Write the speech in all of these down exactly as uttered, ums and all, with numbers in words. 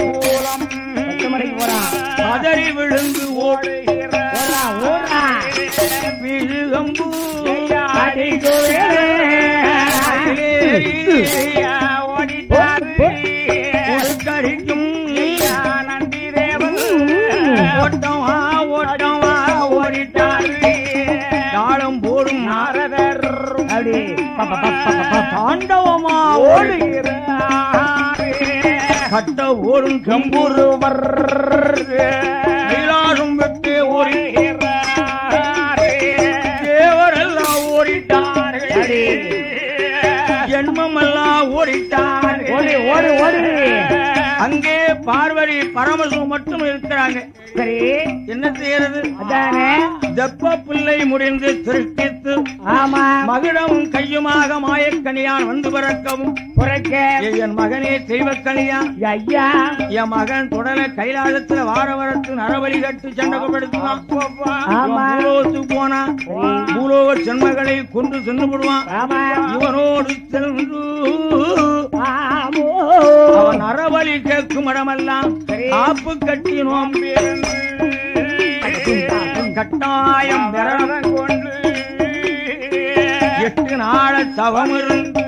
மூலம் பச்சமரை போரா பதறி விழுந்து ஓடுகிற ஓரா விழுகம்பு அடி கோயிலே ஓடிட்டாரு கரிக்கும் நந்தி தேவன் ஓட்டம் ஓட்டம் ஓடிட்டாரு நாளும் போடும் நாரதர் அடி தாண்டவமா ஓடுகிற கட்ட ஓடும் கம்பூர்வர் கைலாஷம் வெற்றி ஓடுகிறாரே தேவரெல்லாம் ஓடிட்டார்களே ஜென்மமெல்லாம் ஓடிட்டார் ஓடி ஓடி ஓடி அங்கே பார்வதி பரமசு மட்டும் இருக்கிறாங்க. சரி என்ன செய்யறது? அதானே ஜப்ப பிள்ளை முடிந்து திருஷ்டித்து ஆமா மகிழமும் கையுமாக மாயக்கனியான் வந்து பிறக்கவும் என் மகனே தெய்வக்கனியான் ஐயா என் மகன் தொடர கைலாசத்துல வாரவரத்து நரபலி கட்டு சண்டகப்படுத்துவான் போனா பூலோக ஜென்மகளை கொண்டு சென்று விடுவான். இவனோடு சென்று அவன் நரபலி கேட்கும் இடமெல்லாம் காப்பு கட்டி கட்டாயம் விரதம் கொண்டு எட்டு நாள சவமிருந்து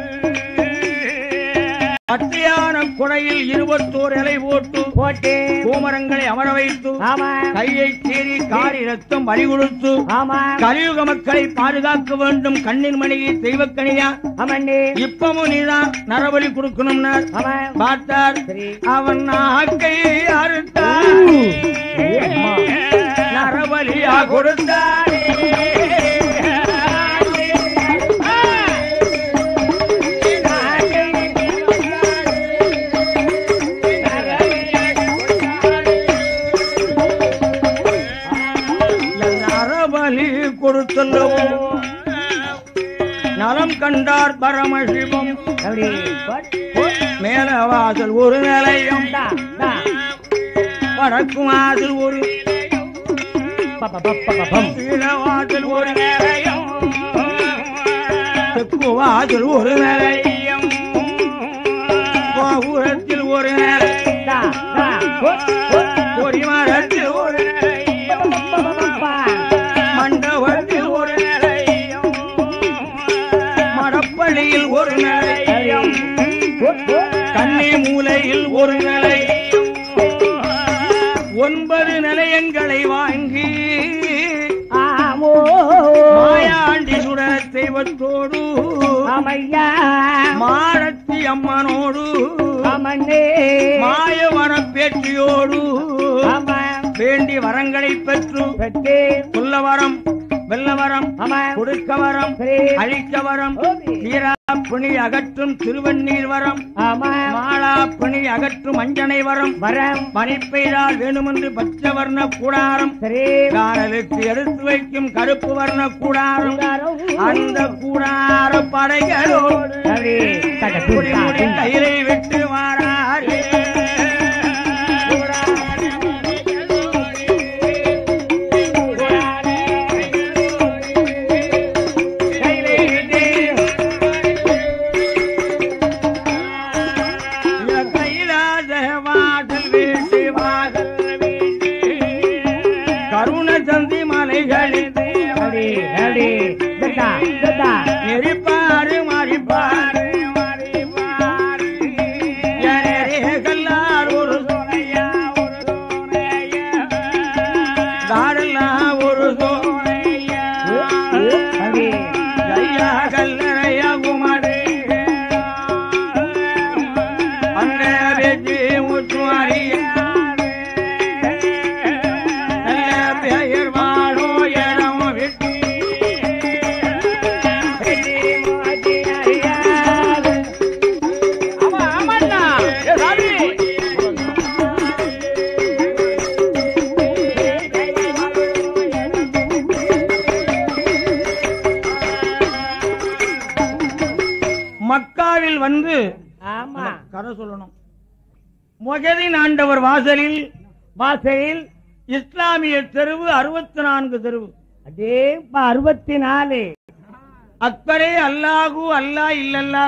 பத்தியான குடையில் இருபத்தோர் இலை போட்டு போட்டு கோமரங்களை அமர வைத்து கையை சீறி காரி ரத்தம் வழி கொடுத்து கலியுக மக்களை பாதுகாக்க வேண்டும். கண்ணின் மணியை தெய்வக்கனியா இப்பமும் நீதான் நரபலி கொடுக்கணும்னா பார்த்தார். அவன் நாக்கை அறுத்தார் நரபலியா கொடுத்தாரே நரபலி கொடுத்தல்லவோ நலம் கண்டார் பரமசிவம். மேல வாசல் ஒரு நிலையம் வடக்கும் வாசல் ஒரு வாசல் ஒரு நிலையம் தெற்கு வாசல் ஒரு நிலையம் கோபுரத்தில் ஒரு நிலையம் கொடிமரத்தில் ஒரு நிலையம் மண்டபத்தில் ஒரு நிலையம் மடப்பள்ளியில் ஒரு நிலையம் கன்னி மூலையில் ஒரு நிலையம் ஒன்பது நிலையங்களை வாங்கி மாயாண்டி சுடர் தெய்வத்தோடு மாரத்தி அம்மனோடு மாயவன பேச்சியோடு வேண்டி வரங்களை பெற்று பெற்றே புல்லவரம் வெள்ளவரம் கொடுக்கவரம் அழிக்கவரம் வீரா பணி அகற்றும் திருவண்ணீர் வரம் மாலா பணி அகற்றும் அஞ்சனை வரம் வரம் பணி பெய்தால் வேணுமென்று பச்சை வர்ண கூடாரம் காரலுக்கு எடுத்து வைக்கும் கருப்பு வர்ண கூடாரம் அந்த கூடார படைகளோடு கையிலை விட்டு வாராரே நெறிப்பாறு மாறிப்பாறு கல்லார் ஒரு சோனையா ஒரு சோனையா தாடல்லா ஒரு சோனையா ஐயா கல்லறையா குமாரே அந்த வெற்றி முற்றுமாரியா மக்காவில் வந்து கதை சொல்லணும். மொகதின் ஆண்டவர் வாசலில் வாசலில் இஸ்லாமிய தெருவு அறுபத்தி நான்கு தெருவு அதே அறுபத்தி நாலு அக்கரே அல்லாஹு அல்லா இல்லல்லா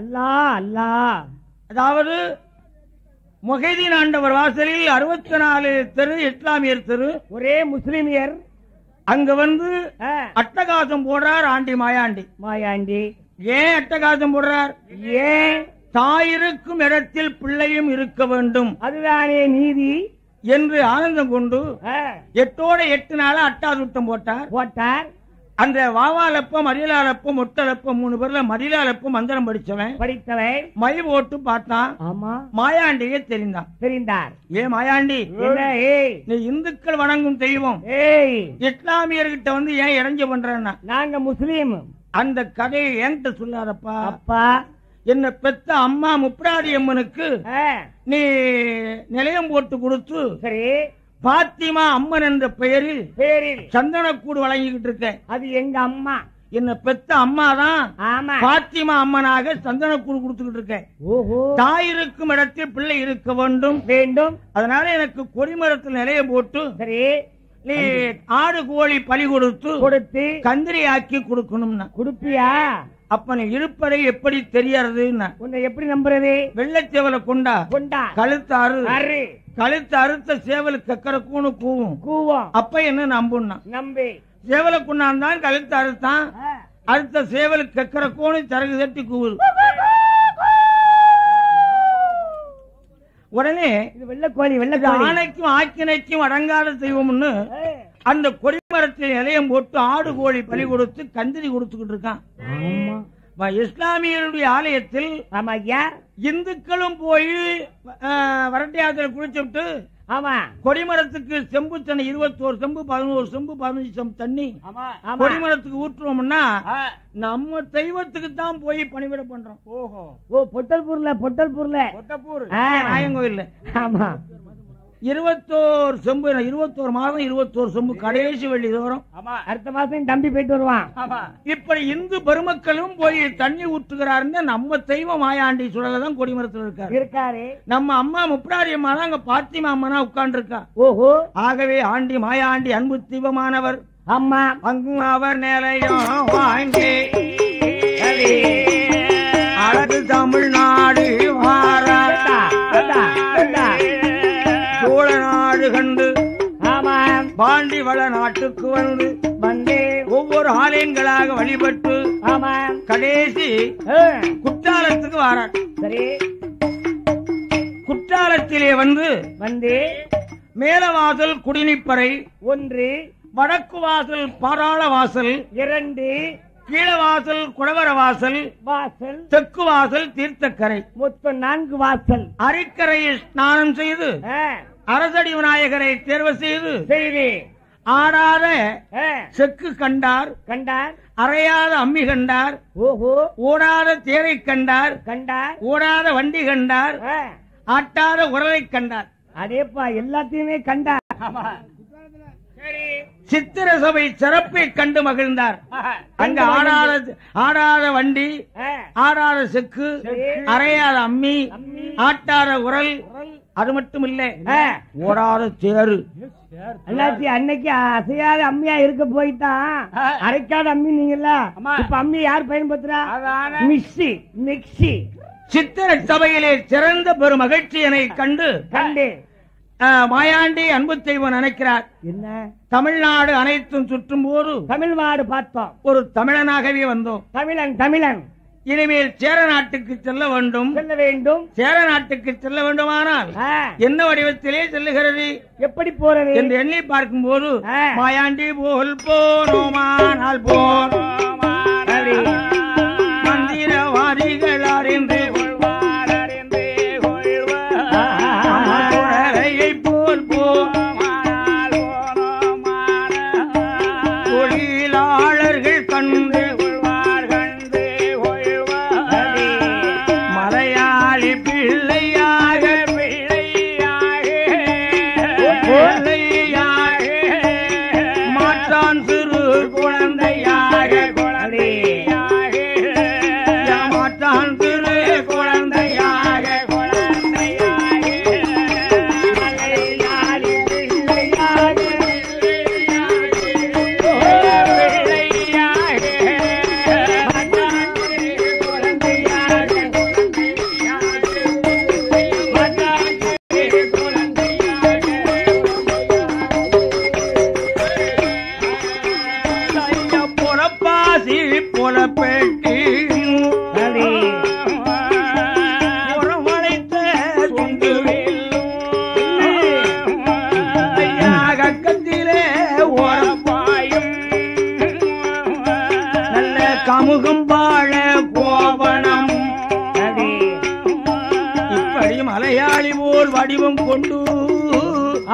அல்லா அல்லா அதாவது முகைதீன் ஆண்டவர் வாசலில் அறுபத்தி நாலு தெரு இஸ்லாமியர் தெரு, ஒரே முஸ்லிமியர். அங்க வந்து அட்டகாசம் போடுறார் ஆண்டி மாயாண்டி. மாயாண்டி ஏன் அட்டகாசம் போடுறார்? ஏன் தாயிருக்கும் இடத்தில் பிள்ளையும் இருக்க வேண்டும், அதுதானே நீதி என்று ஆனந்தம் கொண்டு எட்டோட எட்டு நாள அட்டாசூட்டம் போட்டார் போட்டார் அந்த வாவாலப்பம் அரியலாலப்பம் ஒட்டலப்பம் மூணு பேர்ல மரியாலப்பம் மந்திரம் படிச்சவன் படித்தவன் மை போட்டு பார்த்தான். ஆமா, மாயாண்டியே தெரிந்தான். தெரிந்தார். ஏ மாயாண்டி, நீ இந்துக்கள் வணங்கும் தெய்வம், இஸ்லாமியர்கிட்ட வந்து ஏன் இறஞ்ச பண்றேன்னா நாங்க முஸ்லீம். அந்த கதையை என்கிட்ட சொல்லாதப்பா. அப்பா, என்ன பெத்த அம்மா முப்ராதி அம்மனுக்கு நீ நிலையம் போட்டு கொடுத்து, சரி, பாத்திமா அம்மன் என்ற பெயரில் பெயரில் சந்தனக்கூடு வழங்கிக்கிட்டு இருக்கேன். அது எங்க அம்மா, என்ன பெத்த அம்மா தான் பாத்திமா அம்மனாக சந்தனக்கூடு கொடுத்துக்கிட்டு இருக்கேன். தாய் இருக்கும் இடத்தில் பிள்ளை இருக்க வேண்டும் வேண்டும், அதனால எனக்கு கொடிமரத்தில் நிலைய போட்டு, சரி, நீ ஆடு கோழி பலி கொடுத்து கொடுத்து கந்திரி ஆக்கி கொடுக்கணும்னா கொடுப்பியா? அப்ப நீ இருப்பதை எப்படி தெரியறது, உன்னை எப்படி நம்புறது? வெள்ளச்சேவலை கொண்டா கொண்டா கழுத்தாறு கழுத்து அறுத்த சேவல் கக்கரக்கூன்னு கூவும் கூவும். அப்ப என்ன நம்புன்னா நம்பி சேவலை கொண்டாந்தான் கழுத்து அறுத்தான், அடுத்த சேவல் கக்கரக்கூன்னு சரகு தட்டி கூவு. உடனே வெள்ளக்கோழி வெள்ள ஆணைக்கும் ஆக்கினைக்கும் அடங்காத செய்வோம்னு அந்த கொடிமரத்தில் இலையம் போட்டு ஆடு கோழி பலி கொடுத்து கந்திரி கொடுத்துக்கிட்டு இருக்கான். இஸ்லாமியருடைய ஆலயத்தில் இந்துக்களும் போய் வரட்டையாத்திரை குளிச்சுட்டு கொடிமரத்துக்கு செம்பு தண்ணி இருபத்தோரு செம்பு பதினோரு செம்பு பதினஞ்சு செம்பு தண்ணி கொடிமரத்துக்கு ஊற்றுவோம்னா நம்ம தெய்வத்துக்கு தான் போய் பணிவிட பண்றோம். ஓஹோ, ஓ பொட்டல்பூர்ல பொட்டல்பூர்ல பொட்டப்பூர் நாயங்கோயில். ஆமா, இருபத்தோரு செம்பு இருபத்தோரு மாதம் இருபத்தோரு செம்பு கடைசி வெள்ளி தோறும். அடுத்த மாசம் தம்பி போயிட்டு வருவான். இப்படி இந்து பெருமக்களும் போய் தண்ணி ஊற்றுகிறாருன்னு நம்ம தெய்வம் மாயாண்டி சுழலதான் கொடிமரத்தில் இருக்காரு இருக்காரு நம்ம அம்மா முப்ராரி அம்மா தான் அங்க பாத்திமா அம்மனா உட்கார்ந்து இருக்கா. ஓஹோ, ஆகவே ஆண்டி மாயாண்டி அன்பு தெய்வமானவர். அம்மா அங்கு அவர் நிலையம் வாங்கி அழகு தமிழ்நாடு பாண்டி வள நாட்டுக்கு வந்து வந்தே ஒவ்வொரு ஆலயங்களாக வழிபட்டு கடைசி குற்றாலத்துக்கு வரான். சரி, குற்றாலத்திலே வந்து வந்து மேலவாசல் குடிநீப்பறை ஒன்று, வடக்கு வாசல் பாராள வாசல் இரண்டு, கீழவாசல் குடவர வாசல் வாசல், தெற்கு வாசல் தீர்த்தக்கரை, மொத்தம் நான்கு வாசல். அரைக்கரையில் ஸ்நானம் செய்து அரசடி விநாயகரை தேர்வு செய்து ஆடாத செக்கு கண்டார் கண்டார், அறையாத அம்மி கண்டார், ஓடாத தேரை கண்டார் கண்டார், ஓடாத வண்டி கண்டார், ஆட்டாத உரலை கண்டார். அதேப்பா எல்லாத்தையுமே கண்டார். சித்திர சபை சிறப்பை கண்டு மகிழ்ந்தார். அங்க ஆடாத ஆடாத வண்டி, ஆடாத செக்கு, அறையாத அம்மி, ஆட்டாத உரல், அது மட்டும் இல்ல ஓடாத சேரு. எல்லாத்தையும் அன்னைக்கு அசையாத அம்மியா இருக்க போயிட்டான். அரைக்காத அம்மி நீங்கல்ல, இப்ப அம்மி யார் பயன்படுத்துறா? Mixie mixie. சித்திர சபையிலே சிறந்த பெரும் மகிழ்ச்சியனை கண்டு கண்டு மாயாண்டி அன்பு தெய்வம் நினைக்கிறார், என்ன தமிழ்நாடு அனைத்தும் சுற்றும் போது தமிழ்நாடு பார்த்தோம், ஒரு தமிழனாகவே வந்தோம், தமிழன் தமிழன், இனிமேல் சேர நாட்டுக்கு செல்ல வேண்டும் செல்ல வேண்டும் சேர நாட்டுக்கு செல்ல வேண்டுமானால் என்ன வடிவத்திலே செல்லுகிறது, எப்படி போறது என்று எண்ணி பார்க்கும் போது மாயாண்டி போல் போனோமானால் போல் மந்திரவாதிகளார் என்று முகம் வாழ கோவணம் இப்படி மலையாளி போல் வடிவம் கொண்டு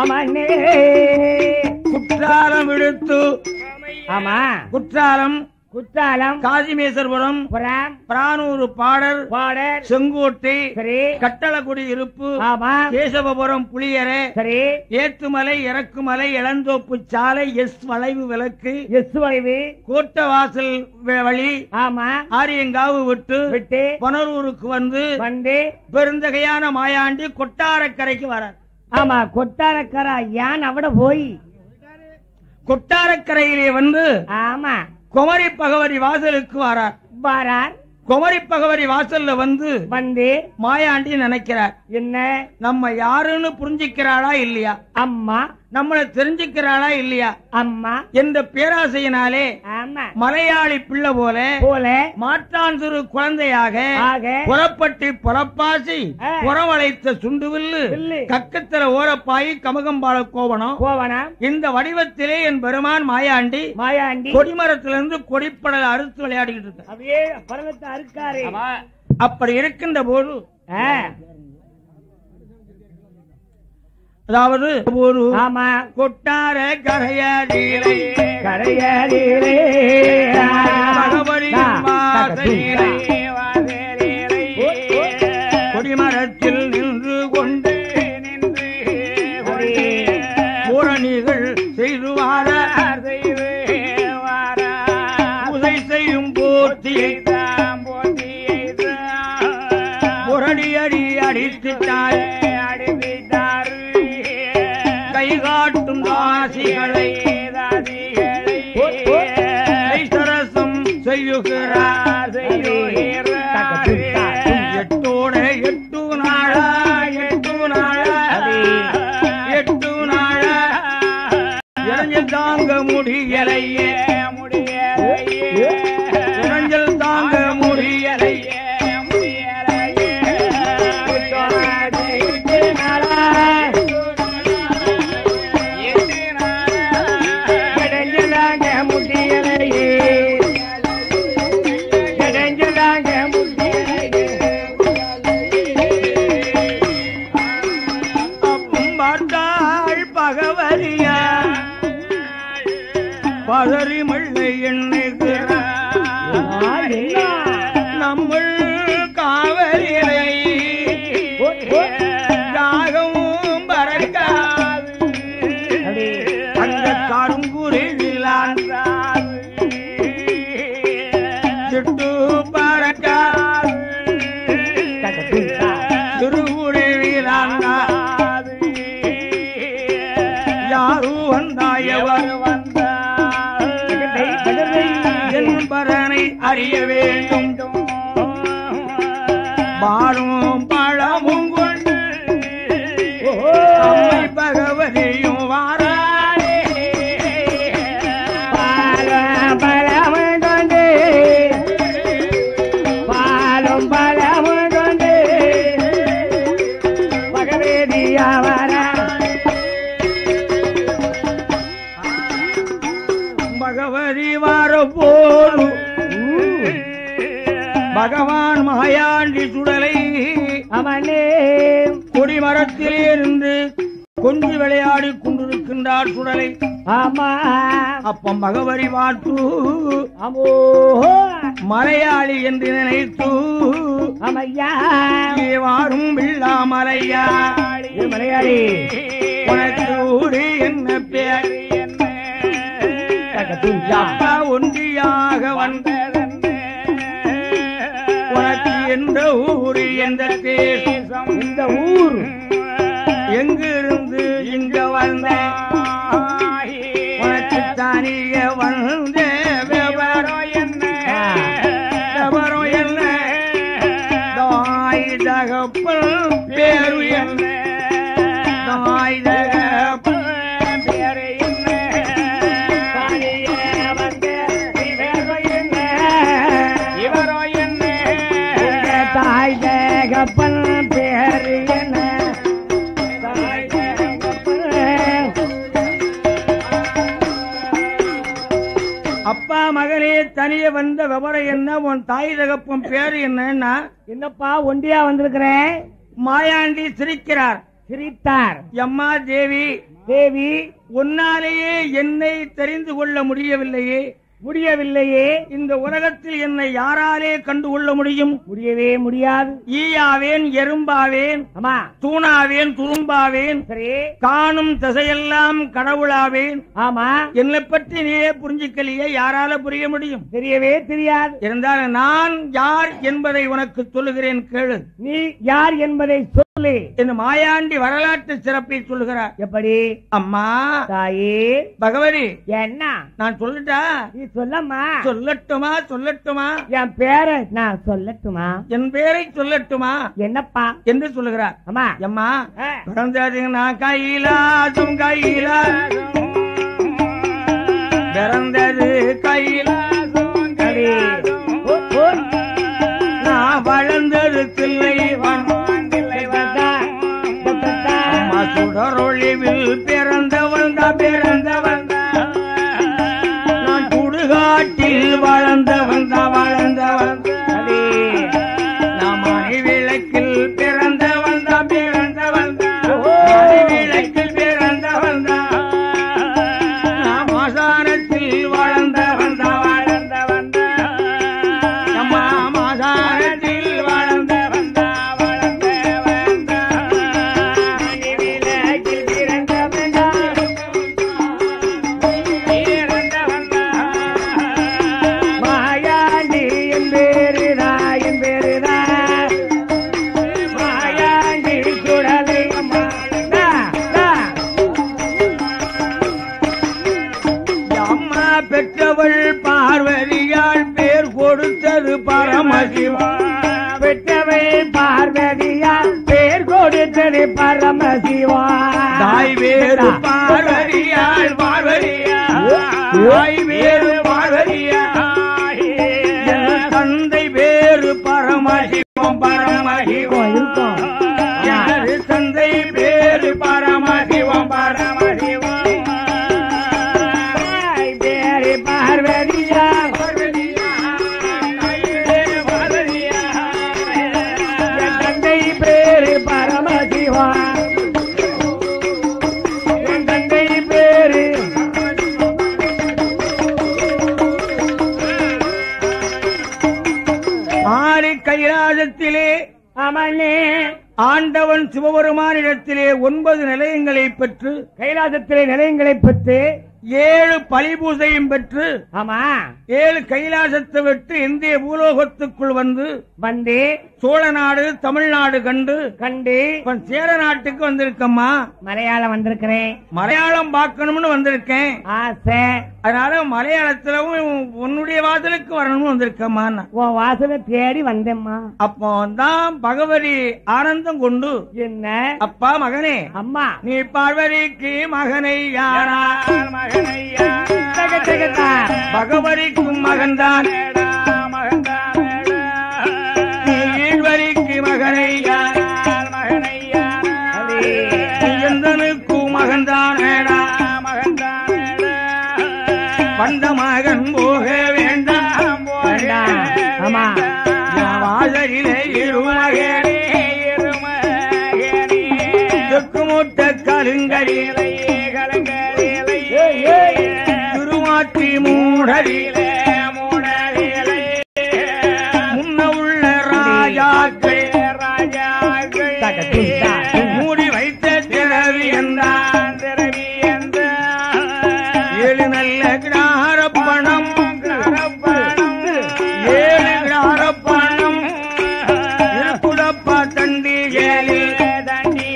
அவனே குற்றாலம் விடுத்து ஆமா குற்றாலம் குற்றாலம் காசிமேஸ்வரபுரம் பிரானூர் பாடல் பாடல் செங்கோட்டை கட்டளக்குடி இருப்பு கேசவபுரம் புளியரை ஏற்றுமலை இறக்குமலை இளந்தோப்பு சாலை எஸ் வளைவு விளக்கு எஸ் வளைவு கோட்டவாசல் வழி ஆமா ஆரியங்காவு விட்டு விட்டு பொனரூருக்கு வந்து வந்து பெருந்தகையான மாயாண்டி கொட்டாரக்கரைக்கு வரார். ஆமா கொட்டாரக்கரை யான் அவட போய் கொட்டாரக்கரையிலே வந்து ஆமா குமரி பகவரி வாசலுக்கு வாரார் வாரார் குமரி பகவரி வாசல்ல வந்து வந்து மாயாண்டி நினைக்கிறார் என்ன நம்ம யாருன்னு புரிஞ்சுக்கிறாளா இல்லையா அம்மா நம்மளை தெரிஞ்சுக்கிறாளா இல்லையா அம்மா என்ற பேராசையினாலே மலையாளி பிள்ளை போல போல மாற்றான் சிறு குழந்தையாக புறப்பட்டு புறப்பாசி புறவளைத்த சுண்டுவில்லு கக்கத்திர ஓரப்பாயி கமகம்பால கோவனம் கோவனம் இந்த வடிவத்திலே என் பெருமான் மாயாண்டி மாயாண்டி கொடிமரத்திலிருந்து கொடிப்படல அறுத்து விளையாடிக்கிட்டு இருக்க அப்படியே பருவத்தை அறுக்காரு. அப்படி இருக்கின்ற போது அதாவது ஒரு ஆமா கொட்டார கரையடியிலே கரையடியிலே கொடிமரத்தில் நின்று கொண்டு நின்று பூரணிகள் செய்து வார உதை செய்யும் போத்தியை தாம் போத்தியை புரடி அடி அடித்துட்டார் காட்டும் தாசிகளை சரசம் செய்யுகிறார் எட்டோட எட்டு நாளா எட்டு நாளா எட்டு நாளா இளைஞர் தாங்க முடியலையே முடியலையே இளைஞர் தாங்க முடியலையே பதறி மள்ளை எண்ணுகிறார் நம்ம காவலிலை தாகவும் பறக்காது அந்த கருங்குருவிலான் சுட்டு பறக்காது திருவுருவிலாங்காது யாரு வந்தாயவர் அறிய வேண்டும் பாடும் பழமும் கொண்டு பகவதியும் வாராளே பால பழமும் கொண்டு பாலும் பழமும் கொண்டு பகவதியா வாரா பகவதி வாரபோது பகவான் மாயாண்டி சுடலை அவனே கொடிமரத்திலே இருந்து கொஞ்சி விளையாடி கொண்டிருக்கின்றார் சுடலை. ஆமா அப்ப பகவரி வாட்டு அமோ மலையாளி என்று நினைத்து அமையா வாரும் வில்லா மலையாளி மலையாளி உனக்கு ஊரு என்ன பேர் என்ன ஒன்றியாக வந்த எந்த ஊர் எந்த தேசம் இந்த ஊர் எங்கிருந்து இங்க வந்த உனக்கு தானிய வந்த விவரம் என்ன விவரம் என்ன தாய் தகப்பல் பேரு என்ன தாய் தகப்பல் பேரு என்ன தானிய வந்த விவரம் என்ன விவரம் தாய் தகப்பன் பேர் என்ன தாய் தகப்பன் तनिये वंद विवरम एन्ना उन ताई तगप्पन पेर एन्ना एन्नप्पा ओंडिया वंदिरुक्केन मायाण्डी सिरिक्किरार सिरितार अम्मा देवी देवी उन्नालेये एन्नै तेरिंदु कोल्ल मुडियविल्लैये मुडियविल्लैये इंद उलगत्तिल एन्नै याराले कंडु कोल्ल मुडियुम मुडियवे मुडियाद ईयावेन एरुम्बावेन अम्मा तूणावेन तुरुम्बावेन सरी काणुम तसैयெல்லாம் கடவுளாவேன் ஆமா என்னை பற்றி நீயே புரிஞ்சிக்கலையே யாரால புரிய முடியும் தெரியவே தெரியாது இருந்தாலும் நான் யார் என்பதை உனக்கு சொல்கிறேன் கேளு நீ யார் என்பதை சொல்லு இந்த மாயாண்டி வரலாற்று சிறப்பை சொல்கிறார் எப்படி அம்மா தாயே பகவதி என்ன நான் சொல்லிட்டா சொல்லம்மா சொல்லட்டுமா சொல்லட்டுமா என் பேரை நான் சொல்லட்டுமா என் பேரை சொல்லட்டுமா என்னப்பா என்று சொல்லுகிறார் அம்மா அம்மா பிறந்ததுன்னா கைலாசம் கைலாசம் பிறந்தது கைலாசம் கைலாசம் நான் வளர்ந்தது தில்லைவன் சுடரொழிவில் பிறந்தவன் தான் பிறந்தவன் காட்டில் வாழ்ந்தவன் தான் வாழ்ந்தவன் நாம் மணி விளக்கில் பிறந்தவன் தான் பிறந்தவன் மணி விளக்கில் பிறந்தவன் தான் நாம் ஆசாரத்தில் வாழ்ந்தவன் தான் வாழ்ந்தவன் நம்ம ஆசாரத்தில் வாழ்ந்தவன் தான் வாழ்ந்தவன் மணி விளக்கில் பிறந்தவன் தான் பார்வதியால் பேர் கொடுத்தது பரமசிவா பெற்றவை பார்வதியால் பேர் கொடுத்தது பரமசிவா தாய் வேறு பார்வதியால் பார்வதியாய் வேறு பார்வதியாய் தந்தை வேறு பரமசிவம் பரமசிவம் இருக்கும் யாரு தந்தை வேறு பரமசிவம் பரமசிவம் கைலாசத்திலே அமனே ஆண்டவன் சிவபெருமானிடத்திலே ஒன்பது நிலையங்களை பெற்று கைலாசத்திலே நிலையங்களை பெற்று ஏழு பலிபூசையும் பெற்று ஆமா ஏழு கைலாசத்தை விட்டு இந்திய பூலோகத்துக்குள் வந்து வந்தே சோழ நாடு தமிழ்நாடு கண்டு கண்டு சேர நாட்டுக்கு வந்திருக்கம்மா மலையாளம் வந்திருக்கிறேன் மலையாளம் பார்க்கணும்னு வந்திருக்கேன் ஆசை அதனால மலையாளத்திலும் உன்னுடைய வாசலுக்கு வரணும்னு வந்திருக்கம்மா உன் வாசலை தேடி வந்தேம்மா அப்போ தான் பகவதி ஆனந்தம் கொண்டு என்ன அப்பா மகனே அம்மா நீ பார்வதிக்கு மகனை யாரா பகவதிக்கும் மகன்தான் ஈழ்வரிக்கு மகனை மகனையந்தனுக்கும் மகன்தான் வந்த மகன் போக வேண்டாம் வாசலிலே இருமகனே இருக்குமூட்ட கருங்கரிலே திருமாட்டி மூடரிலே மூடரிலே முன்ன உள்ள ராஜாக்கள் ராஜாக்கள் மூடி வைத்த திரவி என்றான் திரவி என்ற ஏழு நல்ல கிரார பணம் ஏழு கிரார பணம் குடப்பா தண்டி ஏழு தண்டி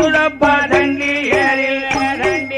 குடப்பா தண்டி ஏழு நல்ல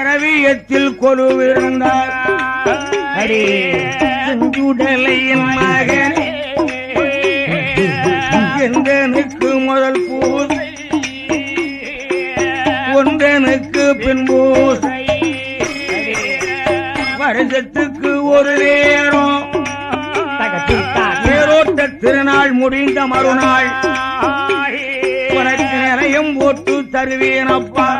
பிறவியத்தில் கொருவிருந்தார் அடே செஞ்சுடலையின் மகனே எந்தனுக்கு முதல் பூசை ஒன்றனுக்கு பின்பூசை வருஷத்துக்கு ஒரு நேரம் ஏரோட்ட திருநாள் முடிந்த மறுநாள் உனக்கு நிறையம் போட்டு தருவேனப்பா.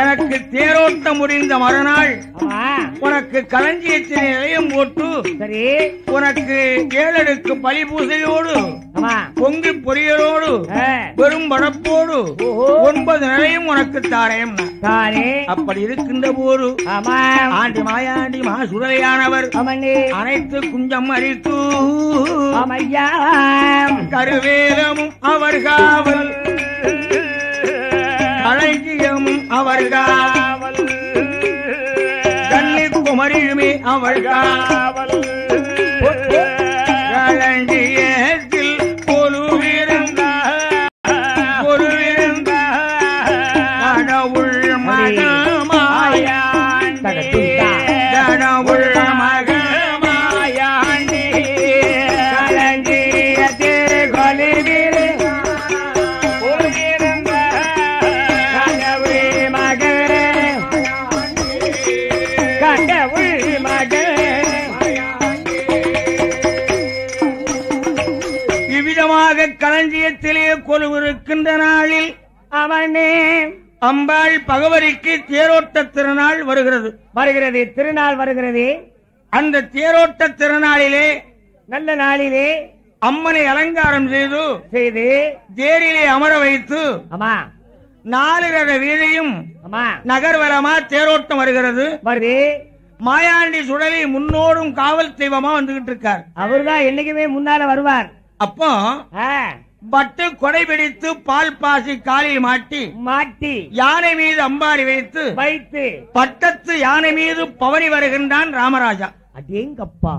எனக்கு தேரோட்டம் முடிந்த மறுநாள் உனக்கு களஞ்சியத்தினை இளையம் போட்டு சரி உனக்கு ஏழடுக்கு பலி பூசையோடு பொங்கி பொரியலோடு பெரும் படப்போடு ஒன்பது நிலையும் உனக்கு தாரேம் தாரே. அப்படி இருக்கின்ற போது ஆண்டி மாயாண்டி மகாசுரையானவர் அனைத்து குஞ்சம் அழித்து கருவேலமும் அவர் காவல் அழகியமும் அவர் காவல் கன்னி குமரியுமே அவர் காவல் களஞ்சியத்தில் கொலுவிருந்த கொலுவிருந்த கடவுள் மகமாயாண்டி கடவுள் மகமாயாண்டி களஞ்சியத்தில் கொலுவிருந்த களஞ்சியத்திலே கொலுவிருக்கின்ற நாளில் அவனே அம்பாள் பகவதிக்கு தேரோட்ட திருநாள் வருகிறது வருகிறது திருநாள் வருகிறது. அந்த தேரோட்ட திருநாளிலே நல்ல நாளிலே அம்மனை அலங்காரம் செய்து செய்து தேரிலே அமர வைத்து ஆமா நாலு ரத வீதியும் நகர்வலமா தேரோட்டம் வருகிறது வருது. மாயாண்டி சுடலை முன்னோடும் காவல் தெய்வமா வந்துகிட்டு இருக்கார். அவர்தான் என்னைக்குமே முன்னால வருவார். அப்போ பட்டு கொடை பிடித்து பால் பாசி காலில் மாட்டி மாட்டி யானை மீது அம்பாரி வைத்து வைத்து பட்டத்து யானை மீது பவனி வருகின்றான் ராமராஜா. அடேங்கப்பா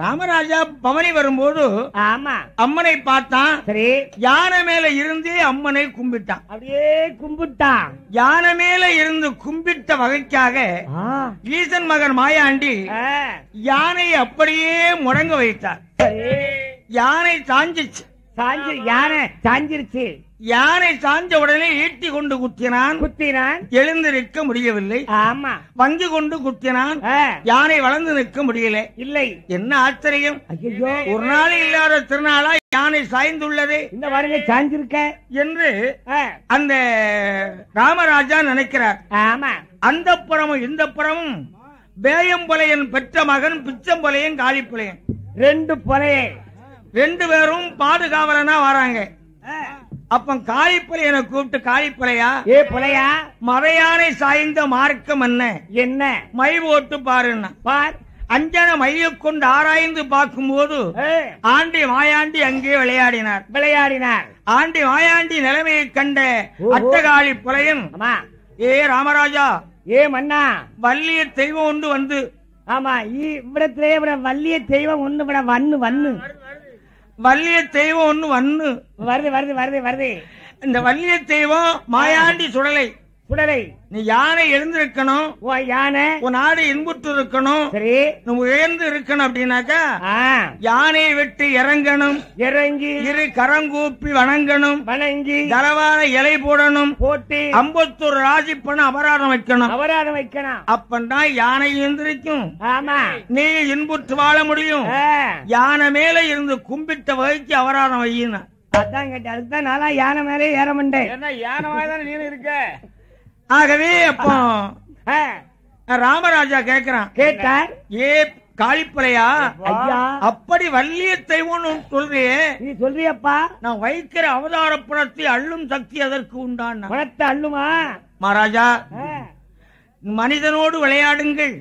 ராமராஜா பவனி வரும்போது ஆமா அம்மனை பார்த்தான் சரி யானை மேல இருந்தே அம்மனை கும்பிட்டான் அப்படியே கும்பிட்டான். யானை மேல இருந்து கும்பிட்ட வகைக்காக ஈசன் மகன் மாயாண்டி யானையை அப்படியே முடங்க வைத்தார். யானை சாஞ்சிச்சு சாஞ்சி யானை சாஞ்சிருச்சு. யானை சாஞ்ச உடனே ஈட்டி கொண்டு குத்தினான் குத்தினான் எழுந்து நிற்க முடியவில்லை. ஆமா வங்கி கொண்டு குத்தினான் யானை வளர்ந்து நிற்க முடியல இல்லை. என்ன ஆச்சரியம் ஒரு நாள் இல்லாத திருநாளா யானை சாய்ந்துள்ளது இந்த வாரங்க சாய்ந்திருக்க என்று அந்த ராமராஜா நினைக்கிறார். ஆமா அந்த புறமும் இந்த புறமும் வேயம்பொலையன் பெற்ற மகன் பிச்சம்பொலையன் காளிப்புலையன் ரெண்டு பொலையே ரெண்டு பேரும் பாதுகாவலனா வராங்க. அப்ப காளிப்புலையனை கூப்பிட்டு காளிப்புலையா ஏ புலையா மறையானை சாய்ந்த மார்க்கம் என்ன என்ன மை ஓட்டு பாருன்னா பார் அஞ்சன மைய கொண்டு ஆராய்ந்து பார்க்கும் போது ஆண்டி மாயாண்டி அங்கே விளையாடினார் விளையாடினார். ஆண்டி மாயாண்டி நிலைமையை கண்ட அட்டகாளிப்புலையன் ஏ ராமராஜா ஏ மன்னா வள்ளிய தெய்வம் ஒன்று வந்து ஆமா இவ்விடத்திலே விட வள்ளிய தெய்வம் ஒன்று விட வண்ணு வண்ணு வள்ளிய தெய்வம் ஒண்ணு வண்ணு வருது வருது வருது வருது. இந்த வள்ளிய தெய்வம் மாயாண்டி சுடலை சுடலை நீ யானை எழுந்திருக்கணும் யானை உன் நாடு இன்புற்று இருக்கணும் சரி நீ உயர்ந்து இருக்கணும் அப்படின்னாக்கா யானையை விட்டு இறங்கணும் இறங்கி இரு கரங்கூப்பி வணங்கணும் வணங்கி தரவான இலை போடணும் போட்டு அம்பத்தூர் ராசி பண்ண அபராதம் வைக்கணும் அபராதம் வைக்கணும். அப்பன்னா யானை எழுந்திருக்கும் ஆமா நீ இன்புற்று வாழ முடியும். யானை மேல இருந்து கும்பிட்ட வகைக்கு அபராதம் வையினா அதான் கேட்ட அதுதான் நாளா யானை மேலே ஏற மாட்டேன் ஏன்னா யானை மேலதான் நீ இருக்க. ஆகவே அப்போ ராமராஜா கேக்குறான் கேட்டார் ஏ காளிப்புலையா அப்படி வள்ளிய தெய்வம்னு சொல்றியே நீ சொல்றியப்பா நான் வைக்கிற அவதார பணத்தை அள்ளும் சக்தி அதற்கு உண்டான் பணத்தை அள்ளுமா மகாராஜா. மனிதனோடு விளையாடுங்கள்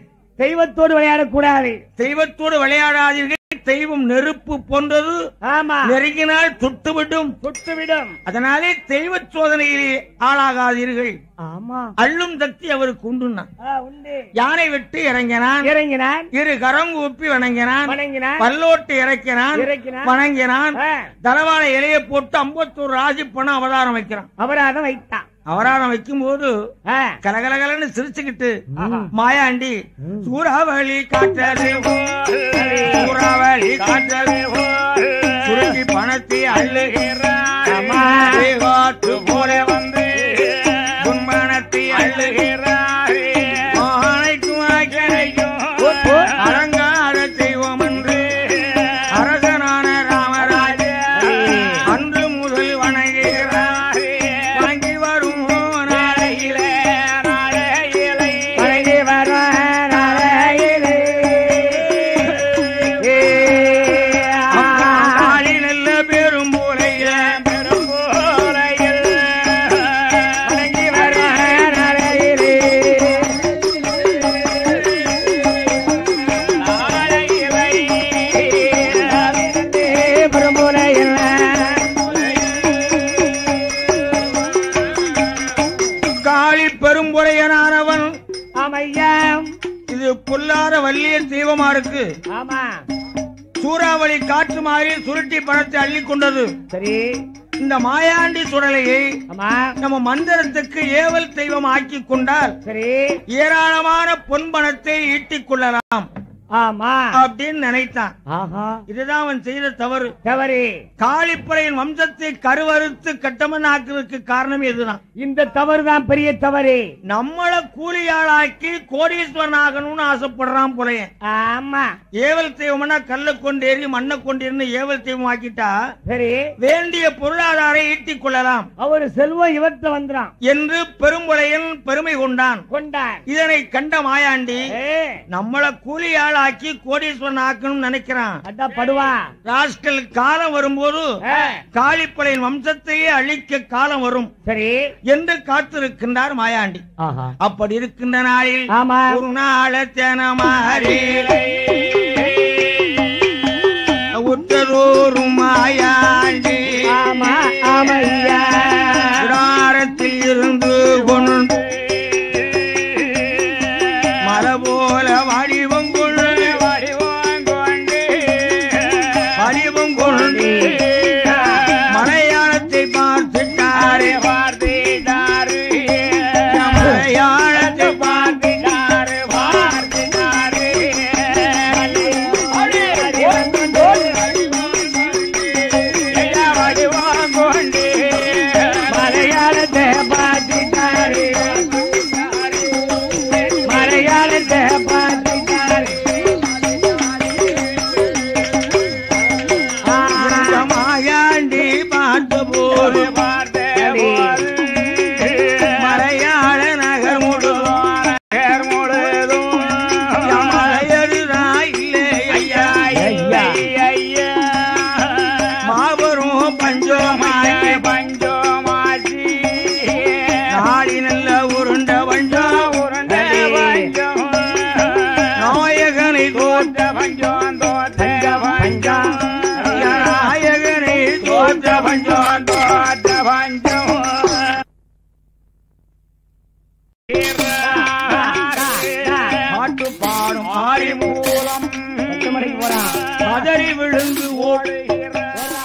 தெய்வத்தோடு விளையாடக்கூடாது தெய்வத்தோடு விளையாடாதீர்கள் தெய்வம் நெருப்பு போன்றது ஆமா நெருங்கினால் தொட்டுவிடும் தொட்டுவிடும் அதனாலே தெய்வ சோதனையிலே ஆளாகாதீர்கள் ஆமா அள்ளும் சக்தி அவருக்கு உண்டு. யானை விட்டு இறங்கினான் இறங்கினான் இரு கரங்கு ஒப்பி வணங்கினான் வணங்கினான் பல்லோட்டு இறக்கினான் வணங்கினான் தலவான இலையை போட்டு அம்பத்தூர் ராசி பணம் அவதாரம் வைக்கிறான் அபராதம் வைத்தான். அவரானம் வைக்கும் போது கலகலகலன்னு சிரிச்சுக்கிட்டு மாயாண்டி சூறாவளி காற்றே சூறாவளி காற்றே சுருக்கி பணத்தை அள்ளுகிற காற்று போல வந்து கும்பணத்தை அள்ளுகிற சூறாவளி காற்று மாதிரி சுருட்டி பணத்தை அள்ளி கொண்டது. சரி, இந்த மாயாண்டி சுடலையை நம்ம மந்திரத்துக்கு ஏவல் தெய்வம் ஆக்கி கொண்டால் சரி ஏராளமான பொன்பணத்தை ஈட்டிக் கொள்ளலாம் அப்படின்னு நினைத்தான். இதுதான் அவன் செய்த தவறு. தவறு காளிப்படையின் வம்சத்தை கருவறுத்து கட்டமன் ஆக்குவதற்கு காரணம் இதுதான். இந்த தவறு தான் பெரிய தவறு. நம்மள கூலியாளாக்கி கோடீஸ்வரன் ஆகணும்னு ஆசைப்படுறான் புலையன். ஆமா, ஏவல் தெய்வம்னா கல்ல கொண்டேறி மண்ணை கொண்டேறி ஏவல் தெய்வம் ஆக்கிட்டா சரி வேண்டிய பொருளாதார ஈட்டிக் கொள்ளலாம், அவரு செல்வம் இவற்ற வந்துறான் என்று பெரும்புலையன் பெருமை கொண்டான் கொண்டான் இதனை கண்ட மாயாண்டி நம்மள கூலியாள ஆக்கி கோடீஸ்வரன் ஆக்கணும் நினைக்கிறான். ராஸ்கல் காலம் வரும்போது காளிப்படையின் வம்சத்தையே அழிக்க காலம் வரும் சரி என்று காத்திருக்கின்றார் மாயாண்டி. அப்படி இருக்கின்ற நாளில் ஒரு நாள தேனமாரி உத்தரூரும் மாயாண்டி உடாரத்தில் இருந்து கொண்டு பாடும் ஆரி மூலம் மதறி விழுந்து ஓடுகிற